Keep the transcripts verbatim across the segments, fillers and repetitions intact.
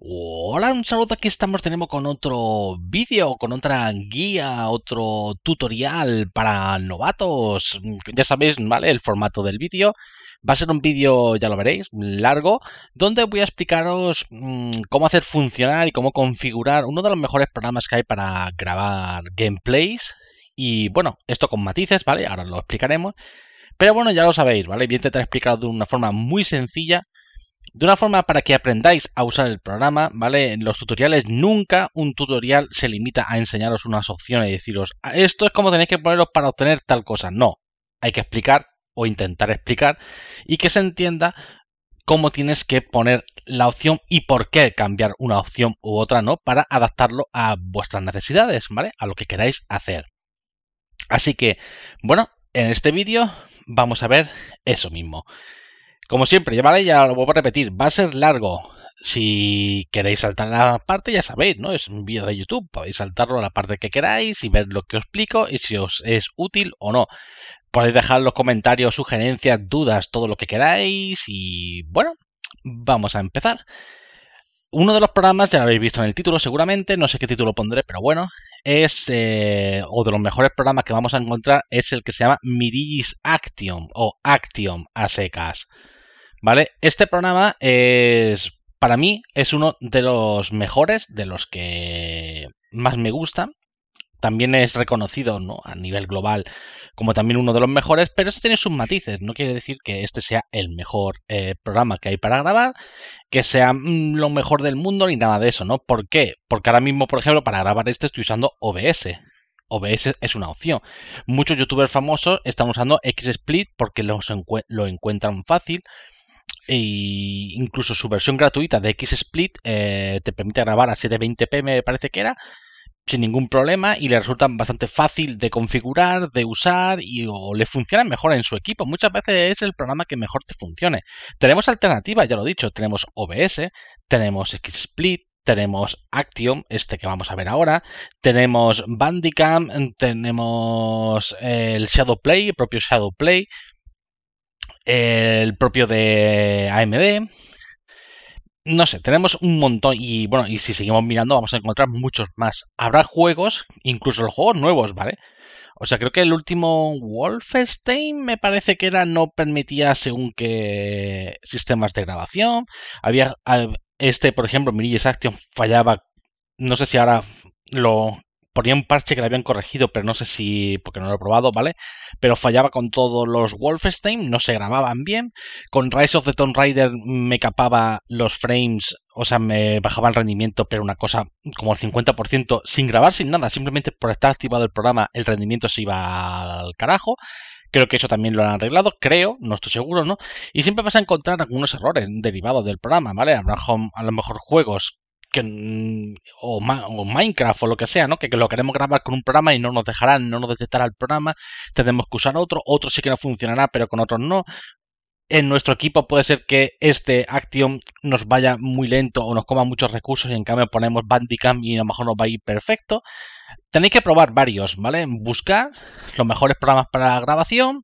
Hola, un saludo, aquí estamos de nuevo con otro vídeo, con otra guía, otro tutorial para novatos. Ya sabéis, ¿vale? El formato del vídeo. Va a ser un vídeo, ya lo veréis, largo, donde voy a explicaros mmm, cómo hacer funcionar y cómo configurar uno de los mejores programas que hay para grabar gameplays. Y bueno, esto con matices, ¿vale? Ahora lo explicaremos. Pero bueno, ya lo sabéis, ¿vale? Voy a intentar explicaros de una forma muy sencilla. De una forma para que aprendáis a usar el programa, ¿vale? En los tutoriales nunca un tutorial se limita a enseñaros unas opciones y deciros esto es como tenéis que poneros para obtener tal cosa. No, hay que explicar o intentar explicar y que se entienda cómo tienes que poner la opción y por qué cambiar una opción u otra, ¿no? Para adaptarlo a vuestras necesidades, ¿vale? A lo que queráis hacer. Así que, bueno, en este vídeo vamos a ver eso mismo. Como siempre, ya, ¿vale? Ya lo vuelvo a repetir, va a ser largo. Si queréis saltar la parte, ya sabéis, ¿no? Es un vídeo de YouTube, podéis saltarlo a la parte que queráis y ver lo que os explico y si os es útil o no. Podéis dejar los comentarios, sugerencias, dudas, todo lo que queráis y, bueno, vamos a empezar. Uno de los programas, ya lo habéis visto en el título seguramente, no sé qué título pondré, pero bueno, es eh, o de los mejores programas que vamos a encontrar es el que se llama Mirillis Action o Action a secas. ¿Vale? Este programa es, para mí, es uno de los mejores, de los que más me gustan. También es reconocido, ¿no?, a nivel global como también uno de los mejores, pero esto tiene sus matices. No quiere decir que este sea el mejor eh, programa que hay para grabar, que sea mmm, lo mejor del mundo ni nada de eso, ¿no? ¿Por qué? Porque ahora mismo, por ejemplo, para grabar este estoy usando O B S. O B S es una opción. Muchos youtubers famosos están usando XSplit porque los encu- lo encuentran fácil. E incluso su versión gratuita de XSplit eh, te permite grabar a setecientos veinte p, me parece que era, sin ningún problema y le resultan bastante fácil de configurar, de usar y o le funcionan mejor en su equipo. Muchas veces es el programa que mejor te funcione. Tenemos alternativas, ya lo he dicho, tenemos O B S, tenemos XSplit, tenemos Action, este que vamos a ver ahora, tenemos Bandicam, tenemos el Shadowplay, el propio Shadowplay, el propio de A M D. No sé, tenemos un montón y bueno, y si seguimos mirando vamos a encontrar muchos más. Habrá juegos, incluso los juegos nuevos, ¿vale? O sea, creo que el último Wolfenstein me parece que era, no permitía según qué sistemas de grabación. Había, este por ejemplo, Mirillis Action fallaba, no sé si ahora lo ponía un parche que lo habían corregido, pero no sé si, porque no lo he probado, ¿vale? Pero fallaba con todos los Wolfenstein, no se grababan bien. Con Rise of the Tomb Raider me capaba los frames, o sea, me bajaba el rendimiento, pero una cosa como el cincuenta por ciento, sin grabar, sin nada, simplemente por estar activado el programa, el rendimiento se iba al carajo. Creo que eso también lo han arreglado, creo, no estoy seguro, ¿no? Y siempre vas a encontrar algunos errores derivados del programa, ¿vale? Habrá a lo mejor juegos que o, o Minecraft o lo que sea, ¿no? Que, que lo queremos grabar con un programa y no nos dejarán, no nos detectará el programa, tenemos que usar otro, otro sí que nos funcionará, pero con otros no. En nuestro equipo puede ser que este Action nos vaya muy lento o nos coma muchos recursos y en cambio ponemos Bandicam y a lo mejor nos va a ir perfecto. Tenéis que probar varios, ¿vale? Buscar los mejores programas para grabación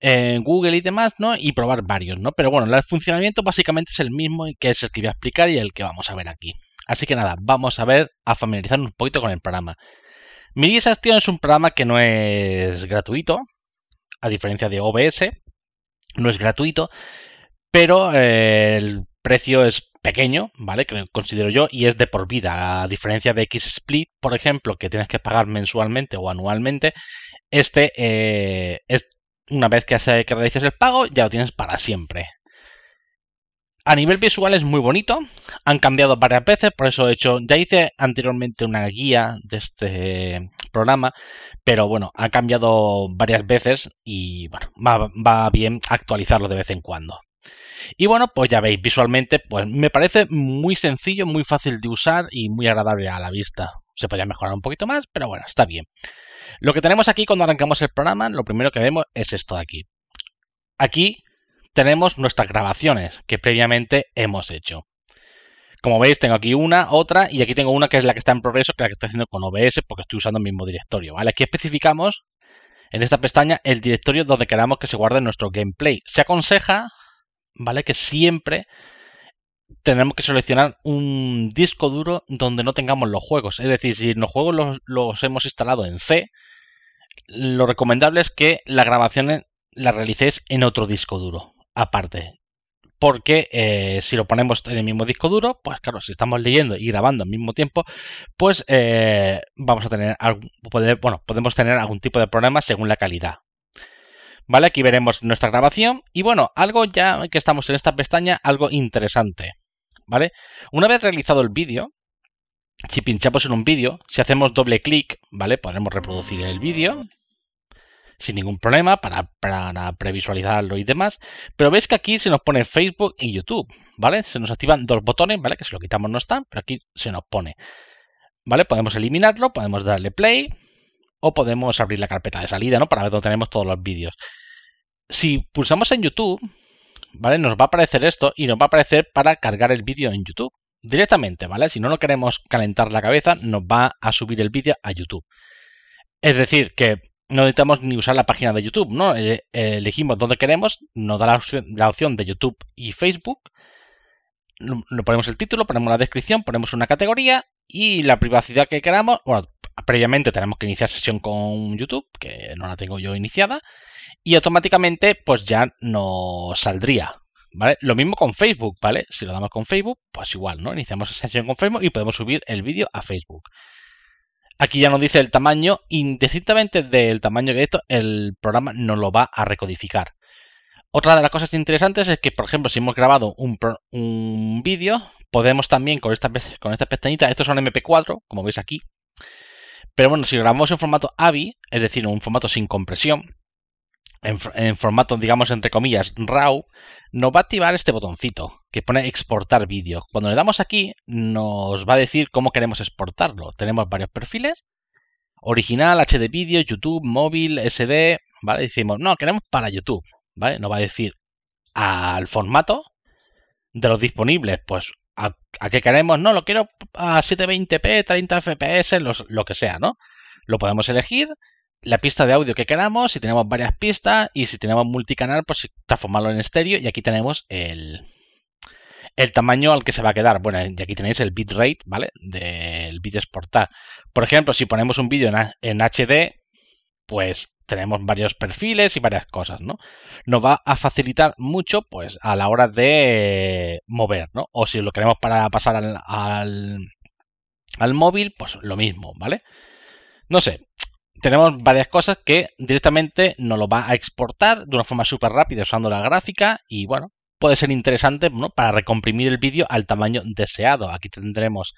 en Google y demás, ¿no? Y probar varios, ¿no? Pero bueno, el funcionamiento básicamente es el mismo, que es el que voy a explicar y el que vamos a ver aquí. Así que nada, vamos a ver, a familiarizarnos un poquito con el programa. Mirillis Action es un programa que no es gratuito, a diferencia de O B S, no es gratuito, pero eh, el precio es pequeño, ¿vale? Que considero yo, y es de por vida. A diferencia de XSplit, por ejemplo, que tienes que pagar mensualmente o anualmente, este eh, es, una vez que, hace, que realices el pago, ya lo tienes para siempre. A nivel visual es muy bonito, han cambiado varias veces, por eso he hecho, ya hice anteriormente una guía de este programa, pero bueno, ha cambiado varias veces y bueno, va, va bien actualizarlo de vez en cuando. Y bueno, pues ya veis, visualmente pues me parece muy sencillo, muy fácil de usar y muy agradable a la vista. Se podría mejorar un poquito más, pero bueno, está bien. Lo que tenemos aquí cuando arrancamos el programa, lo primero que vemos es esto de aquí. Aquí tenemos nuestras grabaciones que previamente hemos hecho. Como veis, tengo aquí una, otra, y aquí tengo una que es la que está en progreso, que es la que estoy haciendo con O B S porque estoy usando el mismo directorio, ¿vale? Aquí especificamos en esta pestaña el directorio donde queramos que se guarde nuestro gameplay. Se aconseja, ¿vale?, que siempre tendremos que seleccionar un disco duro donde no tengamos los juegos. Es decir, si los juegos los, los hemos instalado en C, lo recomendable es que las grabaciones las realicéis en otro disco duro, aparte. Porque eh, si lo ponemos en el mismo disco duro, pues claro, si estamos leyendo y grabando al mismo tiempo, pues eh, vamos a tener algún, poder, bueno, podemos tener algún tipo de problema según la calidad. Vale, aquí veremos nuestra grabación y bueno, algo ya que estamos en esta pestaña, algo interesante. Vale, una vez realizado el vídeo, si pinchamos en un vídeo, si hacemos doble clic, vale, podremos reproducir el vídeo sin ningún problema para, para previsualizarlo y demás. Pero veis que aquí se nos pone Facebook y YouTube, vale, se nos activan dos botones, vale, que si lo quitamos no están, pero aquí se nos pone. Vale, podemos eliminarlo, podemos darle play o podemos abrir la carpeta de salida, ¿no? Para ver dónde tenemos todos los vídeos. Si pulsamos en YouTube, ¿vale? Nos va a aparecer esto y nos va a aparecer para cargar el vídeo en YouTube directamente, ¿vale? Si no no queremos calentar la cabeza, nos va a subir el vídeo a YouTube. Es decir, que no necesitamos ni usar la página de YouTube, ¿no? Elegimos dónde queremos, nos da la opción, la opción de YouTube y Facebook. Le ponemos el título, ponemos la descripción, ponemos una categoría y la privacidad que queramos. Bueno, previamente tenemos que iniciar sesión con YouTube, que no la tengo yo iniciada. Y automáticamente pues ya nos saldría, ¿vale? Lo mismo con Facebook, ¿vale? Si lo damos con Facebook, pues igual, ¿no? Iniciamos sesión con Facebook y podemos subir el vídeo a Facebook. Aquí ya nos dice el tamaño, indistintamente del tamaño de esto, el programa nos lo va a recodificar. Otra de las cosas interesantes es que, por ejemplo, si hemos grabado un, un vídeo, podemos también con esta, con esta pestañita, estos son eme pe cuatro, como veis aquí. Pero bueno, si grabamos en formato A V I, es decir, en un formato sin compresión, En, en formato, digamos, entre comillas, RAW, nos va a activar este botoncito que pone exportar vídeo. Cuando le damos aquí, nos va a decir cómo queremos exportarlo. Tenemos varios perfiles, original, H D vídeo, YouTube, móvil, ese de, ¿vale? Decimos, no, queremos para YouTube, ¿vale? Nos va a decir al formato de los disponibles, pues, a, a qué queremos, no, lo quiero a setecientos veinte p, treinta efe pe ese, los, lo que sea, ¿no? Lo podemos elegir. La pista de audio que queramos, si tenemos varias pistas y si tenemos multicanal, pues transformarlo en estéreo y aquí tenemos el, el tamaño al que se va a quedar. Bueno, y aquí tenéis el bitrate, ¿vale? Del bit exportar. Por ejemplo, si ponemos un vídeo en, en H D, pues tenemos varios perfiles y varias cosas, ¿no? Nos va a facilitar mucho, pues, a la hora de mover, ¿no? O si lo queremos para pasar al, al, al móvil, pues lo mismo, ¿vale? No sé. Tenemos varias cosas que directamente nos lo va a exportar de una forma súper rápida usando la gráfica y bueno, puede ser interesante, ¿no? Para recomprimir el vídeo al tamaño deseado. Aquí tendremos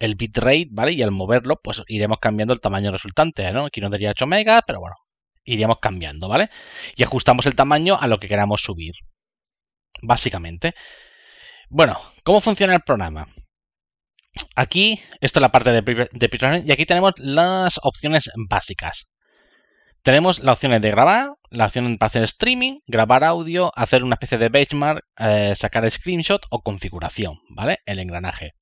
el bitrate, ¿vale? Y al moverlo pues iremos cambiando el tamaño resultante, ¿no? Aquí nos daría ocho megas, pero bueno, iríamos cambiando, ¿vale? Y ajustamos el tamaño a lo que queramos subir, básicamente. Bueno, ¿cómo funciona el programa? Aquí, esto es la parte de preparación y aquí tenemos las opciones básicas. Tenemos las opciones de grabar, la opción para hacer streaming, grabar audio, hacer una especie de benchmark, eh, sacar screenshot o configuración, ¿vale? El engranaje.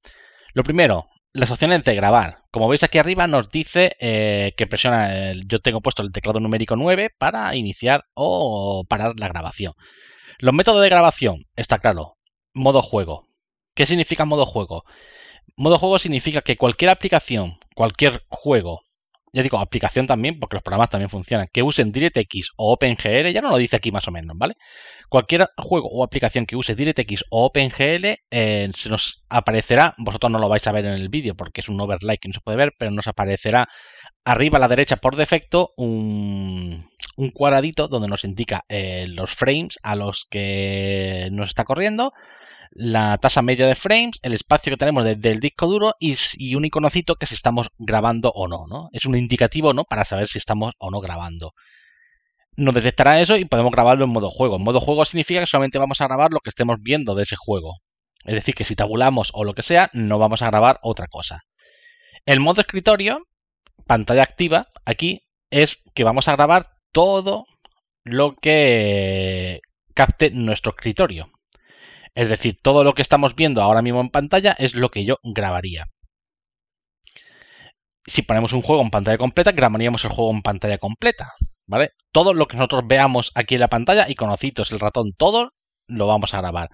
Lo primero, las opciones de grabar. Como veis aquí arriba nos dice eh, que presiona, el, yo tengo puesto el teclado numérico nueve para iniciar o parar la grabación. Los métodos de grabación, está claro, modo juego. ¿Qué significa modo juego? Modo juego significa que cualquier aplicación, cualquier juego, ya digo aplicación también porque los programas también funcionan, que usen DirectX o OpenGL, ya no lo dice aquí más o menos, ¿vale? Cualquier juego o aplicación que use DirectX o OpenGL eh, se nos aparecerá, vosotros no lo vais a ver en el vídeo porque es un overlay que no se puede ver, pero nos aparecerá arriba a la derecha por defecto un, un cuadradito donde nos indica eh, los frames a los que nos está corriendo, la tasa media de frames, el espacio que tenemos desde el disco duro y, y un iconocito que si estamos grabando o no, ¿no? Es un indicativo, ¿no? Para saber si estamos o no grabando. Nos detectará eso y podemos grabarlo en modo juego. En modo juego significa que solamente vamos a grabar lo que estemos viendo de ese juego. Es decir, que si tabulamos o lo que sea, no vamos a grabar otra cosa. El modo escritorio, pantalla activa, aquí es que vamos a grabar todo lo que capte nuestro escritorio. Es decir, todo lo que estamos viendo ahora mismo en pantalla es lo que yo grabaría. Si ponemos un juego en pantalla completa, grabaríamos el juego en pantalla completa, ¿vale? Todo lo que nosotros veamos aquí en la pantalla, iconocitos, el ratón, todo lo vamos a grabar.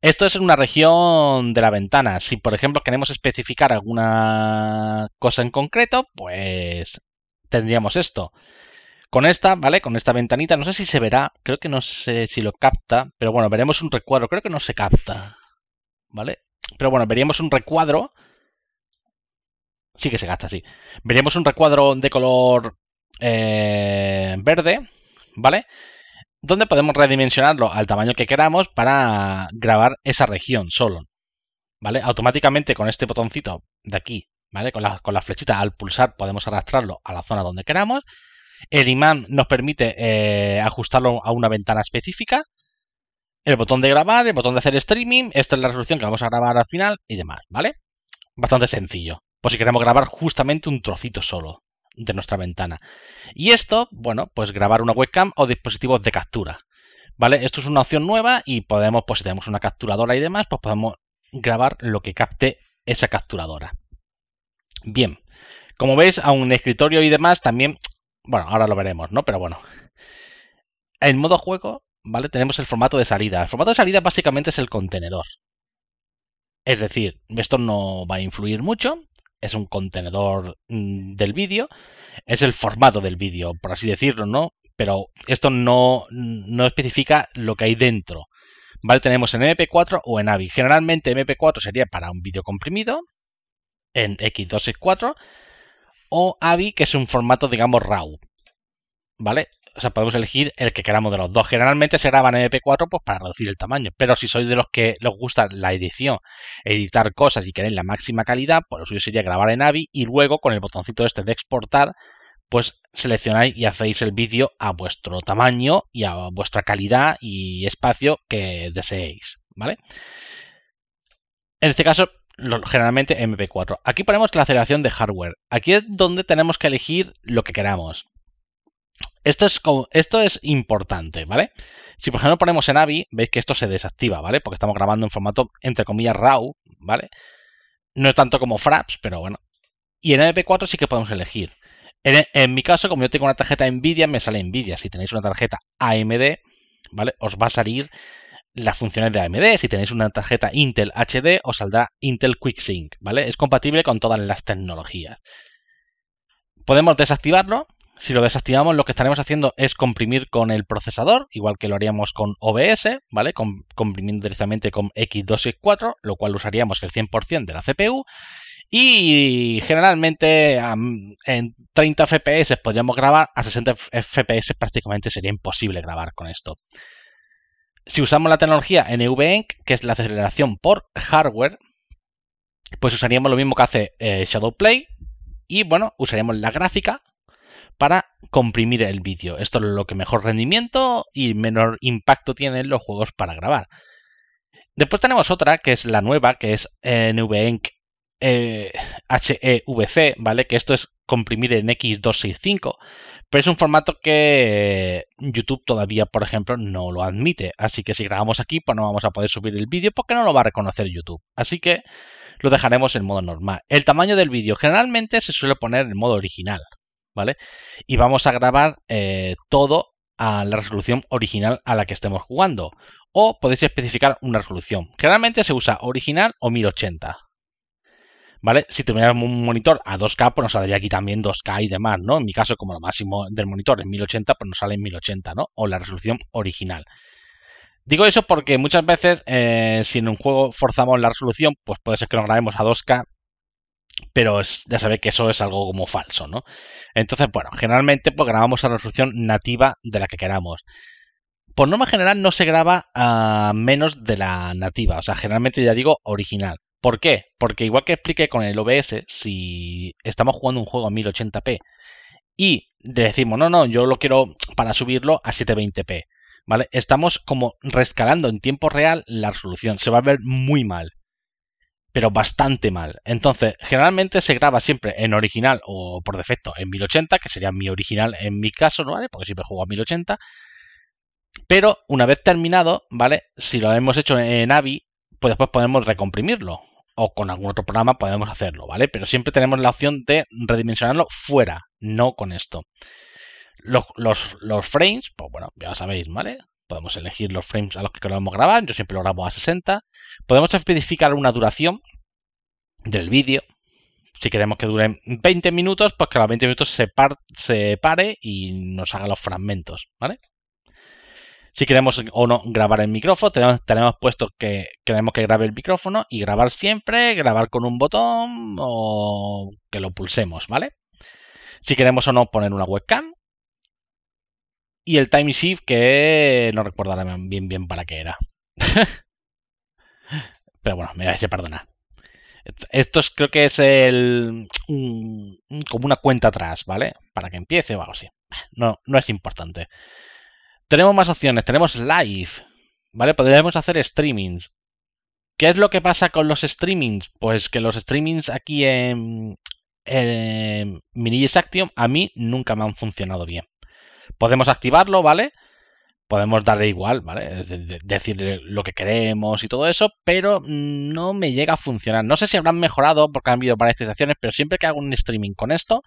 Esto es en una región de la ventana. Si, por ejemplo, queremos especificar alguna cosa en concreto, pues tendríamos esto. Con esta, ¿vale? Con esta ventanita, no sé si se verá, creo que no sé si lo capta, pero bueno, veremos un recuadro, creo que no se capta, ¿vale? Pero bueno, veríamos un recuadro, sí que se gasta, sí. Veríamos un recuadro de color eh, verde, ¿vale? Donde podemos redimensionarlo al tamaño que queramos para grabar esa región solo, ¿vale? Automáticamente con este botoncito de aquí, ¿vale? Con la, con la flechita al pulsar podemos arrastrarlo a la zona donde queramos. El imán nos permite eh, ajustarlo a una ventana específica. El botón de grabar, el botón de hacer streaming, esta es la resolución que vamos a grabar al final y demás, ¿vale? Bastante sencillo, por si queremos grabar justamente un trocito solo de nuestra ventana. Y esto, bueno, pues grabar una webcam o dispositivos de captura, ¿vale? Esto es una opción nueva y podemos, pues si tenemos una capturadora y demás, pues podemos grabar lo que capte esa capturadora. Bien, como veis, a un escritorio y demás también, bueno, ahora lo veremos, ¿no? Pero bueno, en modo juego, ¿vale? Tenemos el formato de salida. El formato de salida básicamente es el contenedor. Es decir, esto no va a influir mucho. Es un contenedor del vídeo, es el formato del vídeo, por así decirlo, ¿no? Pero esto no, no especifica lo que hay dentro, ¿vale? Tenemos en eme pe cuatro o en A V I. Generalmente eme pe cuatro sería para un vídeo comprimido, en equis doscientos sesenta y cuatro, o A V I, que es un formato, digamos, RAW, ¿vale? O sea, podemos elegir el que queramos de los dos. Generalmente se graban en eme pe cuatro pues para reducir el tamaño. Pero si sois de los que os gusta la edición, editar cosas y queréis la máxima calidad, pues lo suyo sería grabar en A V I y luego con el botoncito este de exportar, pues seleccionáis y hacéis el vídeo a vuestro tamaño y a vuestra calidad y espacio que deseéis, ¿vale? En este caso, generalmente eme pe cuatro. Aquí ponemos la aceleración de hardware. Aquí es donde tenemos que elegir lo que queramos. Esto es, esto es importante, ¿vale? Si por ejemplo ponemos en A V I, veis que esto se desactiva, ¿vale? Porque estamos grabando en formato, entre comillas, RAW, ¿vale? No tanto como Fraps, pero bueno. Y en eme pe cuatro sí que podemos elegir. En, en mi caso, como yo tengo una tarjeta NVIDIA, me sale NVIDIA. Si tenéis una tarjeta A M D, ¿vale? Os va a salir las funciones de A M D. Si tenéis una tarjeta Intel H D, os saldrá Intel QuickSync, ¿vale? Es compatible con todas las tecnologías. Podemos desactivarlo. Si lo desactivamos, lo que estaremos haciendo es comprimir con el procesador, igual que lo haríamos con O B S, ¿vale? Com comprimiendo directamente con equis doscientos sesenta y cuatro, lo cual usaríamos el cien por ciento de la C P U. Y generalmente um, en treinta efe pe ese podríamos grabar, a sesenta efe pe ese prácticamente sería imposible grabar con esto. Si usamos la tecnología ene ve e ene ce, que es la aceleración por hardware, pues usaríamos lo mismo que hace eh, Shadowplay y, bueno, usaríamos la gráfica para comprimir el vídeo. Esto es lo que mejor rendimiento y menor impacto tienen los juegos para grabar. Después tenemos otra, que es la nueva, que es ene ve e ene ce eh, H E V C, ¿vale? Que esto es comprimir en equis doscientos sesenta y cinco, pero es un formato que YouTube todavía, por ejemplo, no lo admite. Así que si grabamos aquí, pues no vamos a poder subir el vídeo porque no lo va a reconocer YouTube. Así que lo dejaremos en modo normal. El tamaño del vídeo generalmente se suele poner en modo original, ¿vale? Y vamos a grabar eh, todo a la resolución original a la que estemos jugando. O podéis especificar una resolución. Generalmente se usa original o mil ochenta. ¿Vale? Si tuviéramos un monitor a dos K, pues nos saldría aquí también dos K y demás, ¿no? En mi caso, como lo máximo del monitor es mil ochenta, pues nos sale en mil ochenta, ¿no? O la resolución original. Digo eso porque muchas veces, eh, si en un juego forzamos la resolución, pues puede ser que lo grabemos a dos K. Pero es, ya sabéis que eso es algo como falso, ¿no? Entonces, bueno, generalmente pues grabamos a la resolución nativa de la que queramos. Por norma general no se graba a menos de la nativa, o sea, generalmente ya digo original. ¿Por qué? Porque igual que expliqué con el O B S, si estamos jugando un juego a mil ochenta pe y decimos, no, no, yo lo quiero para subirlo a setecientos veinte pe, ¿vale? Estamos como rescalando en tiempo real la resolución, se va a ver muy mal. Pero bastante mal. Entonces, generalmente se graba siempre en original o por defecto en mil ochenta, que sería mi original en mi caso, ¿no? ¿Vale? Porque siempre juego a mil ochenta. Pero una vez terminado, ¿vale? Si lo hemos hecho en A V I, pues después podemos recomprimirlo. O con algún otro programa podemos hacerlo, ¿vale? Pero siempre tenemos la opción de redimensionarlo fuera, no con esto. Los, los, los frames, pues bueno, ya lo sabéis, ¿vale? Podemos elegir los frames a los que queramos grabar. Yo siempre lo grabo a sesenta. Podemos especificar una duración del vídeo. Si queremos que duren veinte minutos, pues que a los veinte minutos se, par se pare y nos haga los fragmentos, ¿vale? Si queremos o no grabar el micrófono, tenemos, tenemos puesto que queremos que grabe el micrófono y grabar siempre, grabar con un botón o que lo pulsemos, ¿vale? Si queremos o no poner una webcam. Y el time shift, que no recordaré bien bien para qué era. Pero bueno, me vais a perdonar. Esto es, creo que es el un, como una cuenta atrás, ¿vale? Para que empiece o algo así. No, no es importante. Tenemos más opciones. Tenemos live, ¿vale? Podríamos hacer streamings. ¿Qué es lo que pasa con los streamings? Pues que los streamings aquí en, en Mirillis Action a mí nunca me han funcionado bien. Podemos activarlo, ¿vale? Podemos darle igual, ¿vale? Decirle lo que queremos y todo eso, pero no me llega a funcionar. No sé si habrán mejorado porque han habido varias actualizaciones, pero siempre que hago un streaming con esto,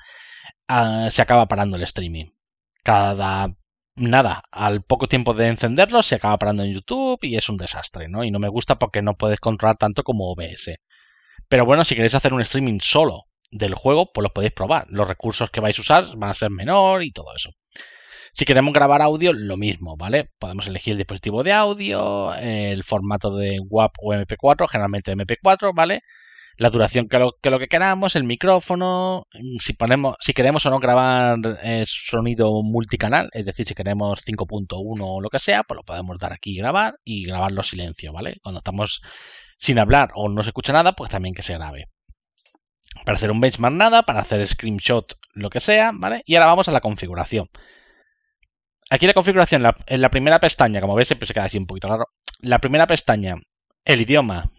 uh, se acaba parando el streaming. Cada... Nada, al poco tiempo de encenderlo se acaba parando en YouTube y es un desastre, ¿no? Y no me gusta porque no puedes controlar tanto como O B S. Pero bueno, si queréis hacer un streaming solo del juego, pues lo podéis probar. Los recursos que vais a usar van a ser menor y todo eso. Si queremos grabar audio, lo mismo, ¿vale? Podemos elegir el dispositivo de audio, el formato de W A V o M P cuatro, generalmente M P cuatro, ¿vale? La duración que lo que, lo que queramos, el micrófono, si ponemos, si queremos o no grabar eh, sonido multicanal, es decir, si queremos cinco punto uno o lo que sea, pues lo podemos dar aquí y grabar y grabarlo silencio, ¿vale? Cuando estamos sin hablar o no se escucha nada, pues también que se grabe. Para hacer un benchmark nada, para hacer screenshot, lo que sea, ¿vale? Y ahora vamos a la configuración. Aquí la configuración, la, en la primera pestaña, como veis siempre se queda así un poquito raro. La primera pestaña, el idioma,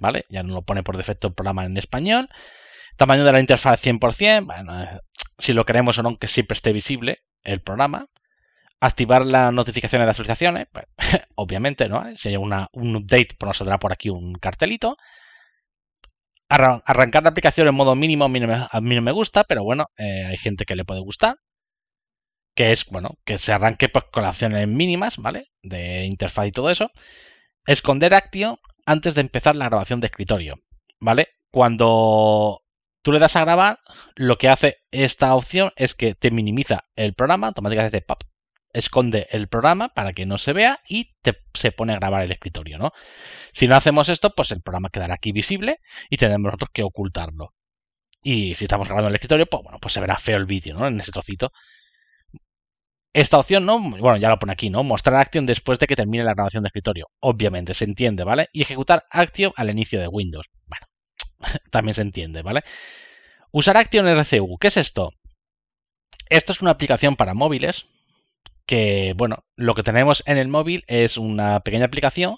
¿vale? Ya no lo pone por defecto el programa en español. Tamaño de la interfaz cien por ciento, bueno, si lo queremos o no, que siempre esté visible el programa. Activar las notificaciones de las actualizaciones, pues, obviamente, ¿no? Si hay una, un update, pues nos saldrá por aquí un cartelito. Arran- arrancar la aplicación en modo mínimo, a mí no me, a mí no me gusta, pero bueno, eh, hay gente que le puede gustar. Que es, bueno, que se arranque pues, con las acciones mínimas, ¿vale? De interfaz y todo eso. Esconder acción antes de empezar la grabación de escritorio, ¿vale? Cuando tú le das a grabar, lo que hace esta opción es que te minimiza el programa, automáticamente pap, esconde el programa para que no se vea y te, se pone a grabar el escritorio, ¿no? Si no hacemos esto, pues el programa quedará aquí visible y tenemos nosotros que ocultarlo. Y si estamos grabando el escritorio, pues bueno, pues se verá feo el vídeo, ¿no? En ese trocito. Esta opción, ¿no? Bueno, ya lo pone aquí, ¿no? Mostrar Action después de que termine la grabación de escritorio. Obviamente, se entiende, ¿vale? Y ejecutar Action al inicio de Windows. Bueno, también se entiende, ¿vale? Usar Action R C U. ¿Qué es esto? Esto es una aplicación para móviles que, bueno, lo que tenemos en el móvil es una pequeña aplicación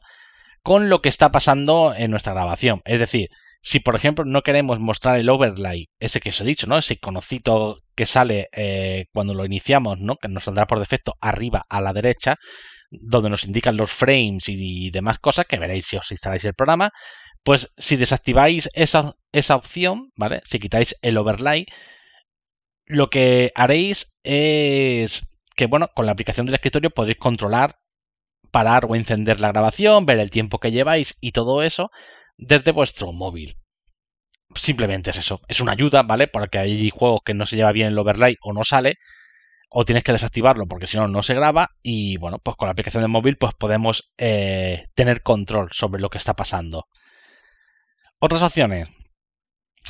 con lo que está pasando en nuestra grabación. Es decir, si, por ejemplo, no queremos mostrar el overlay, ese que os he dicho, ¿no? Ese iconocito que sale eh, cuando lo iniciamos, ¿no? Que nos saldrá por defecto arriba a la derecha, donde nos indican los frames y, y demás cosas, que veréis si os instaláis el programa. Pues si desactiváis esa, esa opción, ¿vale? Si quitáis el overlay, lo que haréis es que, bueno, con la aplicación del escritorio podéis controlar, parar o encender la grabación, ver el tiempo que lleváis y todo eso desde vuestro móvil. Simplemente es eso, es una ayuda, ¿vale? Porque hay juegos que no se lleva bien el overlay o no sale, o tienes que desactivarlo porque si no, no se graba. Y bueno, pues con la aplicación del móvil pues podemos eh, tener control sobre lo que está pasando. Otras opciones.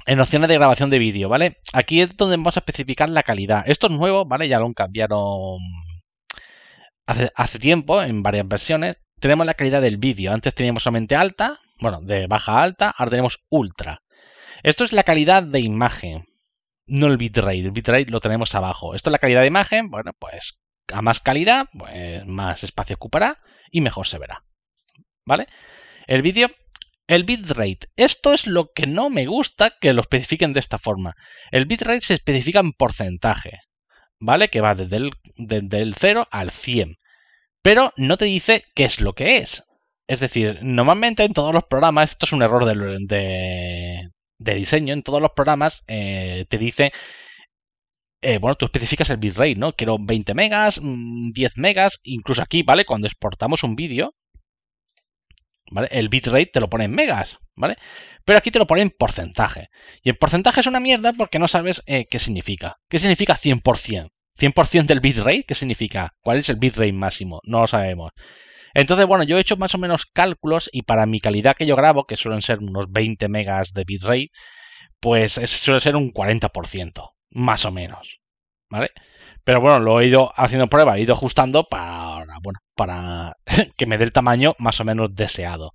En opciones de grabación de vídeo, ¿vale? Aquí es donde vamos a especificar la calidad. Esto es nuevo, ¿vale? Ya lo cambiaron hace, hace tiempo en varias versiones. Tenemos la calidad del vídeo. Antes teníamos solamente alta, bueno, de baja a alta, ahora tenemos ultra. Esto es la calidad de imagen, no el bitrate. El bitrate lo tenemos abajo. Esto es la calidad de imagen. Bueno, pues a más calidad, pues más espacio ocupará y mejor se verá, ¿vale? El vídeo, el bitrate. Esto es lo que no me gusta que lo especifiquen de esta forma. El bitrate se especifica en porcentaje, ¿vale? Que va desde el, desde el cero al cien. Pero no te dice qué es lo que es. Es decir, normalmente en todos los programas, esto es un error de, de, de diseño, en todos los programas eh, te dice Eh, bueno, tú especificas el bitrate, ¿no? Quiero veinte megas, diez megas, incluso aquí, ¿vale? Cuando exportamos un vídeo, ¿vale? El bitrate te lo pone en megas, ¿vale? Pero aquí te lo pone en porcentaje. Y en porcentaje es una mierda porque no sabes eh, qué significa. ¿Qué significa cien por ciento? ¿cien por ciento del bitrate? ¿Qué significa? ¿Cuál es el bitrate máximo? No lo sabemos. Entonces, bueno, yo he hecho más o menos cálculos y para mi calidad que yo grabo, que suelen ser unos veinte megas de bitrate, pues es, suele ser un cuarenta por ciento. Más o menos, ¿vale? Pero bueno, lo he ido haciendo pruebas, he ido ajustando para, bueno, para que me dé el tamaño más o menos deseado.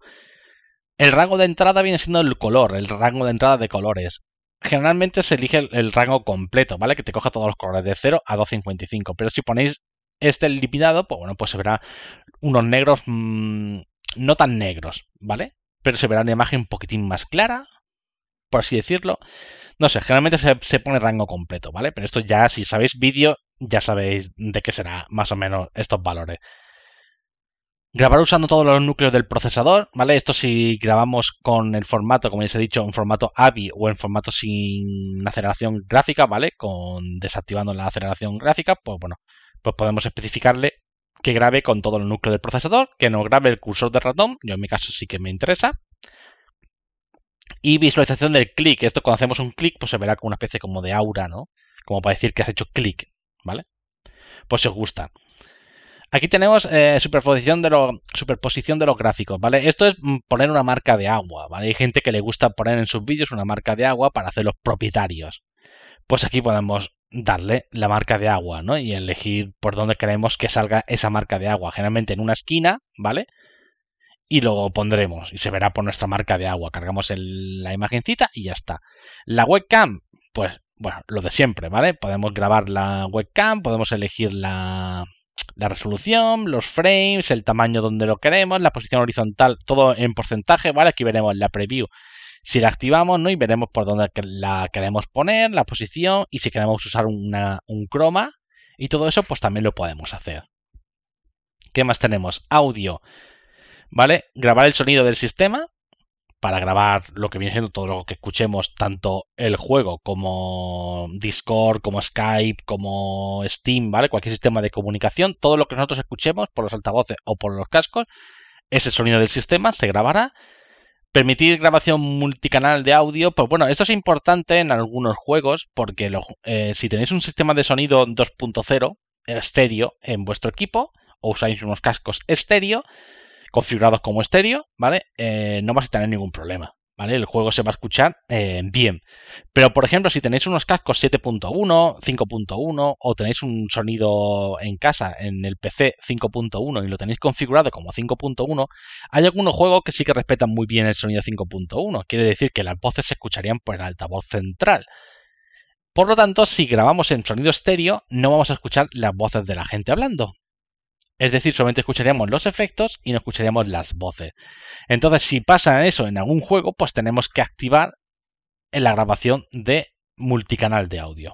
El rango de entrada viene siendo el color, el rango de entrada de colores. Generalmente se elige el, el rango completo, ¿vale? Que te coja todos los colores de cero a doscientos cincuenta y cinco. Pero si ponéis este limitado, pues bueno, pues se verá unos negros mmm, no tan negros, ¿vale? Pero se verá una imagen un poquitín más clara, por así decirlo. No sé, generalmente se, se pone rango completo, ¿vale? Pero esto ya, si sabéis vídeo, ya sabéis de qué será más o menos estos valores. Grabar usando todos los núcleos del procesador, ¿vale? Esto si grabamos con el formato, como ya os he dicho, en formato A V I o en formato sin aceleración gráfica, ¿vale? Con desactivando la aceleración gráfica, pues bueno, pues podemos especificarle que grabe con todos los núcleos del procesador, que no grabe el cursor de ratón, yo en mi caso sí que me interesa. Y visualización del clic. Esto cuando hacemos un clic, pues se verá como una especie como de aura, ¿no? Como para decir que has hecho clic, ¿vale? Pues si os gusta. Aquí tenemos eh, superposición, de lo, superposición de los gráficos, ¿vale? Esto es poner una marca de agua, ¿vale? Hay gente que le gusta poner en sus vídeos una marca de agua para hacer los propietarios. Pues aquí podemos darle la marca de agua, ¿no? Y elegir por dónde queremos que salga esa marca de agua. Generalmente en una esquina, ¿vale? Y lo pondremos y se verá por nuestra marca de agua. Cargamos el, la imagencita y ya está. La webcam, pues bueno, lo de siempre, ¿vale? Podemos grabar la webcam, podemos elegir la, la resolución, los frames, el tamaño donde lo queremos, la posición horizontal, todo en porcentaje, ¿vale? Aquí veremos la preview si la activamos, ¿no? Y veremos por dónde la queremos poner, la posición y si queremos usar una, un croma y todo eso, pues también lo podemos hacer. ¿Qué más tenemos? Audio. ¿Vale? Grabar el sonido del sistema para grabar lo que viene siendo todo lo que escuchemos, tanto el juego como Discord, como Skype, como Steam, ¿vale? Cualquier sistema de comunicación, todo lo que nosotros escuchemos por los altavoces o por los cascos, ese sonido del sistema se grabará. Permitir grabación multicanal de audio, pues bueno, esto es importante en algunos juegos porque lo, eh, si tenéis un sistema de sonido dos punto cero estéreo en vuestro equipo o usáis unos cascos estéreo, configurados como estéreo, ¿vale? Eh, no vais a tener ningún problema, ¿vale? El juego se va a escuchar eh, bien. Pero, por ejemplo, si tenéis unos cascos siete punto uno, cinco punto uno o tenéis un sonido en casa en el P C cinco punto uno y lo tenéis configurado como cinco punto uno, hay algunos juegos que sí que respetan muy bien el sonido cinco punto uno. Quiere decir que las voces se escucharían por el altavoz central. Por lo tanto, si grabamos en sonido estéreo, no vamos a escuchar las voces de la gente hablando. Es decir, solamente escucharíamos los efectos y no escucharíamos las voces. Entonces, si pasa eso en algún juego, pues tenemos que activar la grabación de multicanal de audio.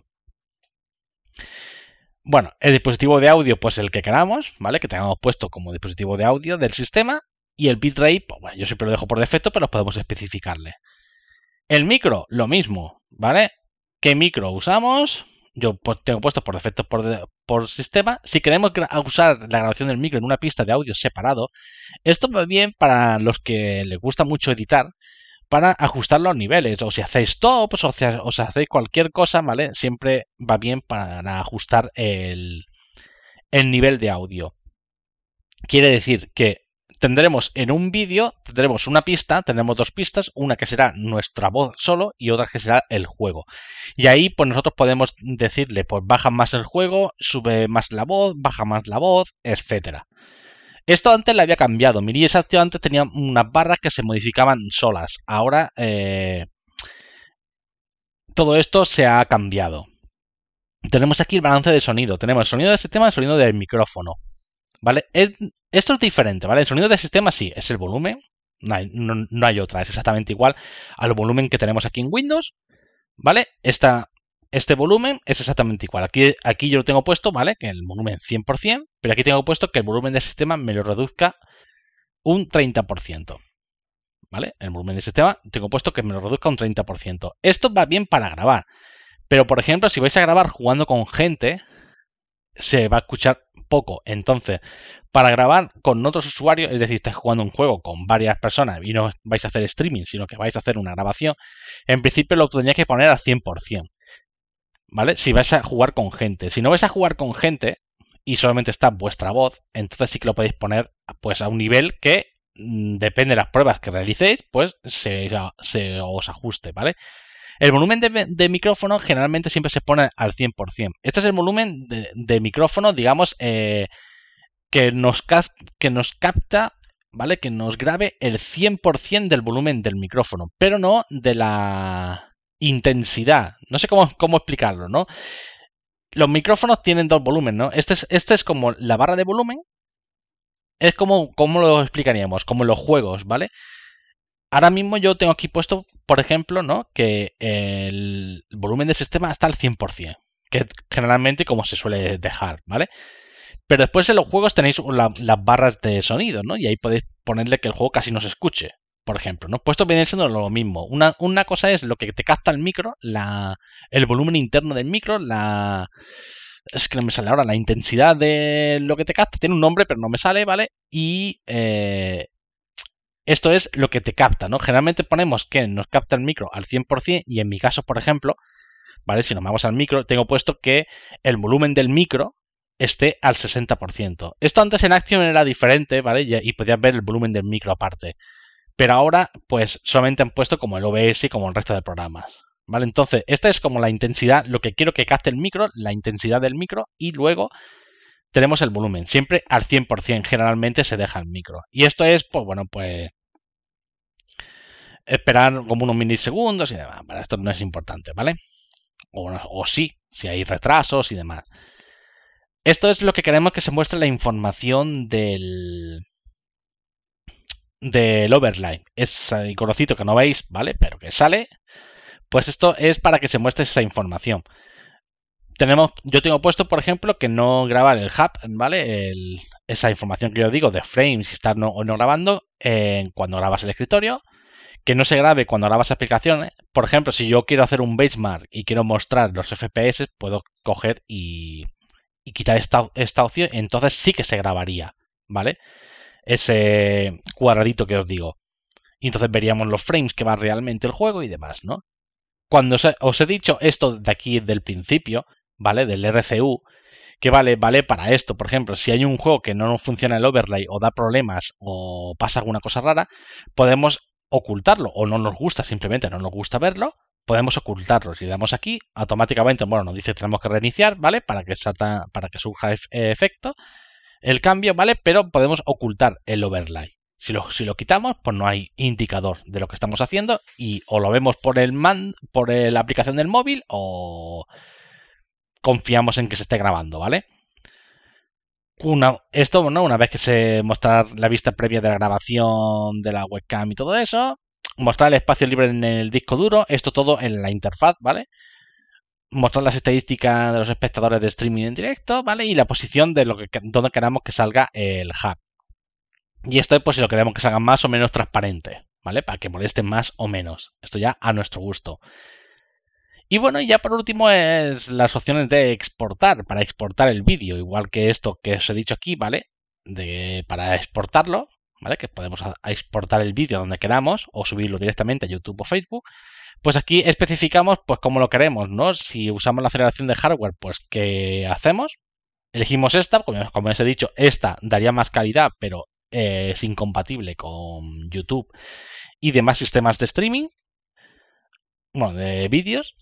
Bueno, el dispositivo de audio, pues el que queramos, ¿vale? Que tengamos puesto como dispositivo de audio del sistema. Y el bitrate, pues bueno, yo siempre lo dejo por defecto, pero podemos especificarle. El micro, lo mismo, ¿vale? ¿Qué micro usamos? Yo tengo puesto por defecto por, de, por sistema. Si queremos usar la grabación del micro en una pista de audio separado, esto va bien para los que les gusta mucho editar, para ajustar los niveles. O si hacéis tops, o si, o si hacéis cualquier cosa, ¿vale? Siempre va bien para ajustar el, el nivel de audio. Quiere decir que tendremos en un vídeo, tendremos una pista, tendremos dos pistas, una que será nuestra voz solo y otra que será el juego. Y ahí pues nosotros podemos decirle, pues baja más el juego, sube más la voz, baja más la voz, etcétera. Esto antes la había cambiado, Mirillis Action antes tenía unas barras que se modificaban solas, ahora eh, todo esto se ha cambiado. Tenemos aquí el balance de sonido, tenemos el sonido del sistema y el sonido del micrófono. ¿Vale? Esto es diferente, ¿vale? El sonido del sistema sí, es el volumen, no hay, no, no hay otra, es exactamente igual al volumen que tenemos aquí en Windows, ¿vale? Esta, este volumen es exactamente igual, aquí, aquí yo lo tengo puesto, ¿vale? Que el volumen cien por ciento, pero aquí tengo puesto que el volumen del sistema me lo reduzca un treinta por ciento, ¿vale? El volumen del sistema tengo puesto que me lo reduzca un treinta por ciento. Esto va bien para grabar, Pero, por ejemplo, si vais a grabar jugando con gente, se va a escuchar poco. Entonces, para grabar con otros usuarios, es decir, estáis jugando un juego con varias personas y no vais a hacer streaming, sino que vais a hacer una grabación, en principio lo tendríais que poner al cien por cien. ¿Vale? Si vais a jugar con gente. Si no vais a jugar con gente y solamente está vuestra voz, entonces sí que lo podéis poner pues a un nivel que, depende de las pruebas que realicéis, pues se, se os ajuste, ¿vale? El volumen de, de micrófono generalmente siempre se pone al cien por cien. Este es el volumen de, de micrófono, digamos, eh, que, nos cap, que nos capta, ¿vale? Que nos grabe el cien por cien del volumen del micrófono, pero no de la intensidad. No sé cómo, cómo explicarlo, ¿no? Los micrófonos tienen dos volúmenes, ¿no? Este es, este es como la barra de volumen. Es como, como lo explicaríamos, como los juegos, ¿vale? Ahora mismo yo tengo aquí puesto, por ejemplo, ¿no? Que el volumen del sistema está al cien por cien, que generalmente como se suele dejar, ¿vale? Pero después en los juegos tenéis la, las barras de sonido, ¿no? Y ahí podéis ponerle que el juego casi no se escuche, por ejemplo, ¿no? Pues esto viene siendo lo mismo. Una, una cosa es lo que te capta el micro, la, el volumen interno del micro, la... Es que no me sale ahora la intensidad de lo que te capta. Tiene un nombre, pero no me sale, ¿vale? Y eh, esto es lo que te capta, ¿no? Generalmente ponemos que nos capta el micro al cien por cien y en mi caso, por ejemplo, ¿vale? Si nos vamos al micro, tengo puesto que el volumen del micro esté al sesenta por ciento. Esto antes en Action era diferente, ¿vale? Y, y podías ver el volumen del micro aparte. Pero ahora, pues, solamente han puesto como el O B S y como el resto de programas. Vale, entonces, esta es como la intensidad, lo que quiero que capte el micro, la intensidad del micro, y luego tenemos el volumen. Siempre al cien por cien generalmente se deja el micro. Y esto es, pues bueno, pues esperar como unos milisegundos y demás. Bueno, esto no es importante, ¿vale? O, o sí, si hay retrasos y demás. Esto es lo que queremos que se muestre la información del... del overlay. Ese iconocito que no veis, ¿vale? Pero que sale... Pues esto es para que se muestre esa información. Tenemos, yo tengo puesto, por ejemplo, que no grabar el hub, ¿vale? El, esa información que yo digo de frames, si está no, o no grabando, eh, cuando grabas el escritorio. Que no se grabe cuando grabas aplicaciones. Por ejemplo, si yo quiero hacer un benchmark y quiero mostrar los F P S, puedo coger y, y quitar esta, esta opción. Entonces sí que se grabaría, ¿vale? Ese cuadradito que os digo. Y entonces veríamos los frames que va realmente el juego y demás, ¿no? Cuando os he dicho esto de aquí del principio, ¿vale? Del R C U, que vale, vale para esto. Por ejemplo, si hay un juego que no funciona el overlay o da problemas o pasa alguna cosa rara, podemos ocultarlo. O no nos gusta, simplemente no nos gusta verlo, podemos ocultarlo. Si le damos aquí, automáticamente, bueno, nos dice que tenemos que reiniciar, ¿vale? Para que salta, para que surja efecto el cambio, ¿vale? Pero podemos ocultar el overlay. Si lo, si lo quitamos, pues no hay indicador de lo que estamos haciendo y o lo vemos por el man, por la aplicación del móvil o confiamos en que se esté grabando, ¿vale? Una, esto, ¿no? Una vez que se mostrar la vista previa de la grabación de la webcam y todo eso, mostrar el espacio libre en el disco duro, esto todo en la interfaz, ¿vale? Mostrar las estadísticas de los espectadores de streaming en directo, ¿vale? Y la posición de lo que, donde queramos que salga el hub. Y esto es pues si lo queremos que salga más o menos transparente, ¿vale? Para que moleste más o menos. Esto ya a nuestro gusto. Y bueno, y ya por último es las opciones de exportar, para exportar el vídeo. Igual que esto que os he dicho aquí, ¿vale? De, para exportarlo, ¿vale? Que podemos a, a exportar el vídeo donde queramos o subirlo directamente a YouTube o Facebook. Pues aquí especificamos pues cómo lo queremos, ¿no? Si usamos la aceleración de hardware, pues ¿qué hacemos? Elegimos esta, como, como os he dicho, esta daría más calidad, pero... es incompatible con YouTube y demás sistemas de streaming, bueno, de vídeos.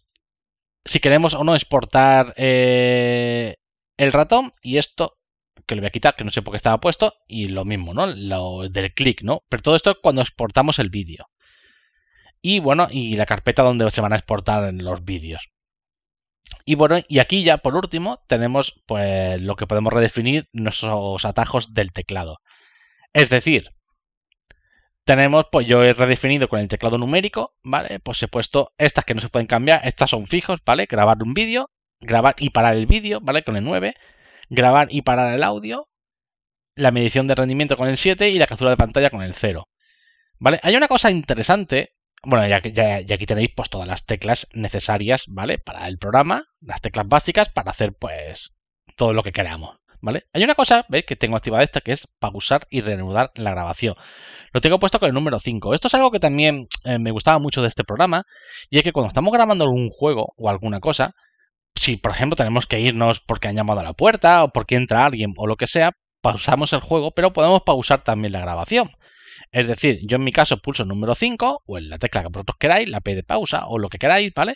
Si queremos o no exportar eh, el ratón y esto, que lo voy a quitar, que no sé por qué estaba puesto, y lo mismo, ¿no? Lo del clic, ¿no? Pero todo esto es cuando exportamos el vídeo. Y bueno, y la carpeta donde se van a exportar los vídeos. Y bueno, y aquí ya por último tenemos pues lo que podemos redefinir nuestros atajos del teclado. Es decir, tenemos, pues yo he redefinido con el teclado numérico, ¿vale? Pues he puesto estas que no se pueden cambiar, estas son fijos, ¿vale? Grabar un vídeo, grabar y parar el vídeo, ¿vale? Con el nueve, grabar y parar el audio, la medición de rendimiento con el siete y la captura de pantalla con el cero, ¿vale? Hay una cosa interesante Bueno, ya, ya, ya aquí tenéis pues todas las teclas necesarias, ¿vale? Para el programa, las teclas básicas para hacer pues todo lo que queramos, ¿vale? Hay una cosa, ¿veis? Que tengo activada esta, que es pausar y reanudar la grabación. Lo tengo puesto con el número cinco. Esto es algo que también eh, me gustaba mucho de este programa, y es que cuando estamos grabando algún juego o alguna cosa, si por ejemplo tenemos que irnos porque han llamado a la puerta o porque entra alguien o lo que sea, pausamos el juego, pero podemos pausar también la grabación. Es decir, yo en mi caso pulso el número cinco, o en la tecla que vosotros queráis, la P de pausa, o lo que queráis, ¿vale?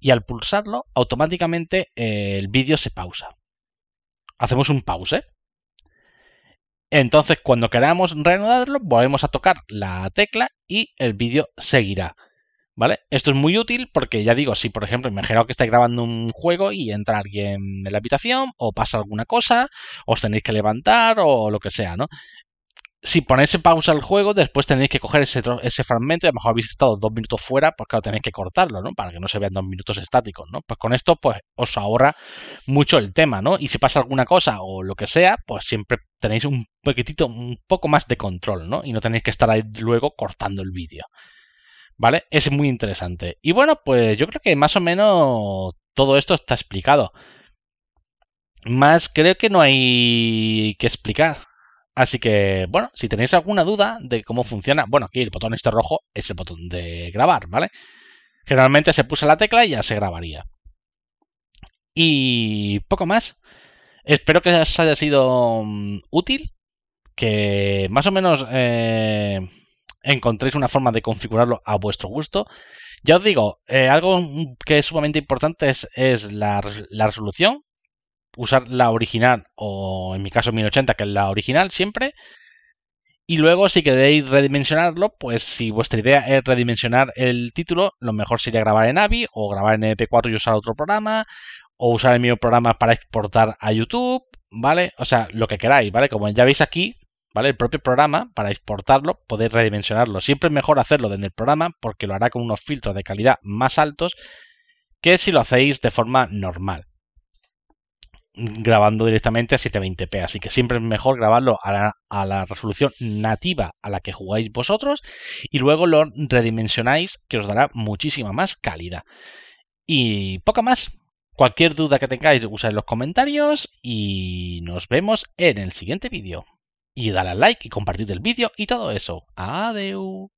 Y al pulsarlo, automáticamente eh, el vídeo se pausa. Hacemos un pause. Entonces, cuando queramos reanudarlo, volvemos a tocar la tecla y el vídeo seguirá, ¿vale? Esto es muy útil porque, ya digo, si por ejemplo, imaginaos que estáis grabando un juego y entra alguien en la habitación, o pasa alguna cosa, os tenéis que levantar, o lo que sea, ¿no? Si ponéis en pausa el juego, después tenéis que coger ese, ese fragmento y a lo mejor habéis estado dos minutos fuera, pues claro, tenéis que cortarlo, ¿no? Para que no se vean dos minutos estáticos, ¿no? Pues con esto, pues, os ahorra mucho el tema, ¿no? Y si pasa alguna cosa o lo que sea, pues siempre tenéis un poquitito, un poco más de control, ¿no? Y no tenéis que estar ahí luego cortando el vídeo, ¿vale? Es muy interesante. Y bueno, pues yo creo que más o menos todo esto está explicado. Más creo que no hay que explicar. Así que, bueno, si tenéis alguna duda de cómo funciona, bueno, aquí el botón este rojo es el botón de grabar, ¿vale? Generalmente se pulsa la tecla y ya se grabaría. Y poco más. Espero que os haya sido útil, que más o menos eh, encontréis una forma de configurarlo a vuestro gusto. Ya os digo, eh, algo que es sumamente importante es, es la, la resolución. Usar la original, o en mi caso mil ochenta, que es la original siempre. Y luego, si queréis redimensionarlo, pues si vuestra idea es redimensionar el título, lo mejor sería grabar en A V I o grabar en M P cuatro y usar otro programa, o usar el mismo programa para exportar a YouTube, ¿vale? O sea, lo que queráis, ¿vale? Como ya veis aquí, ¿vale? El propio programa, para exportarlo, podéis redimensionarlo. Siempre es mejor hacerlo desde el programa porque lo hará con unos filtros de calidad más altos que si lo hacéis de forma normal, grabando directamente a setecientos veinte p, así que siempre es mejor grabarlo a la, a la resolución nativa a la que jugáis vosotros y luego lo redimensionáis, que os dará muchísima más calidad. Y poco más. Cualquier duda que tengáis, usad en los comentarios y nos vemos en el siguiente vídeo. Y dale al like y compartid el vídeo y todo eso. Adeu.